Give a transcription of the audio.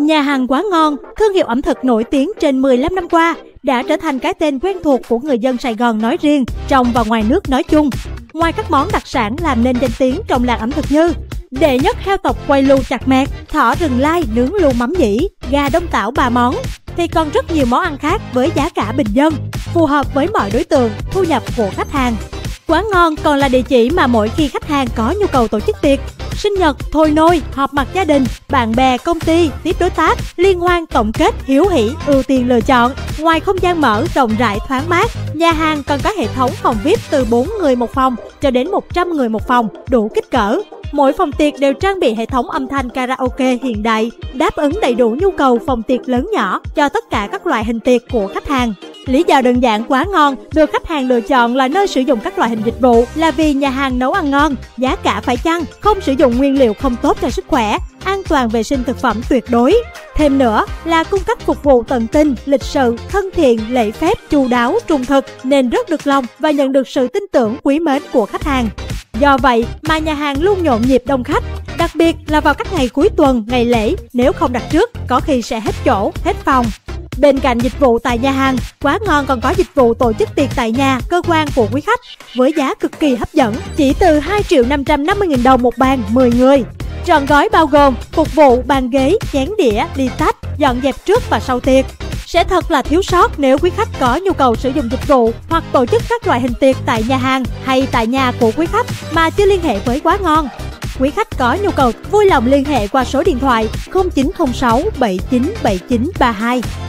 Nhà hàng Quá Ngon, thương hiệu ẩm thực nổi tiếng trên 15 năm qua, đã trở thành cái tên quen thuộc của người dân Sài Gòn nói riêng, trong và ngoài nước nói chung. Ngoài các món đặc sản làm nên danh tiếng trong làng ẩm thực như đệ nhất heo tộc quay lu chặt mẹt, thỏ rừng lai nướng lu mắm nhĩ, gà Đông Tảo 3 món, thì còn rất nhiều món ăn khác với giá cả bình dân, phù hợp với mọi đối tượng, thu nhập của khách hàng. Quá Ngon còn là địa chỉ mà mỗi khi khách hàng có nhu cầu tổ chức tiệc, sinh nhật, thôi nôi, họp mặt gia đình, bạn bè, công ty, tiếp đối tác, liên hoan, tổng kết, hiếu hỉ, ưu tiên lựa chọn. Ngoài không gian mở, rộng rãi, thoáng mát, nhà hàng còn có hệ thống phòng VIP từ 4 người một phòng cho đến 100 người một phòng, đủ kích cỡ. Mỗi phòng tiệc đều trang bị hệ thống âm thanh karaoke hiện đại, đáp ứng đầy đủ nhu cầu phòng tiệc lớn nhỏ cho tất cả các loại hình tiệc của khách hàng. Lý do đơn giản Quá Ngon được khách hàng lựa chọn là nơi sử dụng các loại hình dịch vụ là vì nhà hàng nấu ăn ngon, giá cả phải chăng, không sử dụng nguyên liệu không tốt cho sức khỏe, an toàn vệ sinh thực phẩm tuyệt đối. Thêm nữa là cung cấp phục vụ tận tình, lịch sự, thân thiện, lễ phép, chu đáo, trung thực nên rất được lòng và nhận được sự tin tưởng quý mến của khách hàng. Do vậy mà nhà hàng luôn nhộn nhịp đông khách, đặc biệt là vào các ngày cuối tuần, ngày lễ, nếu không đặt trước, có khi sẽ hết chỗ, hết phòng. Bên cạnh dịch vụ tại nhà hàng, Quá Ngon còn có dịch vụ tổ chức tiệc tại nhà, cơ quan của quý khách với giá cực kỳ hấp dẫn, chỉ từ 2.550.000 đồng một bàn 10 người. Trọn gói bao gồm phục vụ, bàn ghế, chén đĩa, ly tách, dọn dẹp trước và sau tiệc. Sẽ thật là thiếu sót nếu quý khách có nhu cầu sử dụng dịch vụ hoặc tổ chức các loại hình tiệc tại nhà hàng hay tại nhà của quý khách mà chưa liên hệ với Quá Ngon. Quý khách có nhu cầu vui lòng liên hệ qua số điện thoại 0906 797932.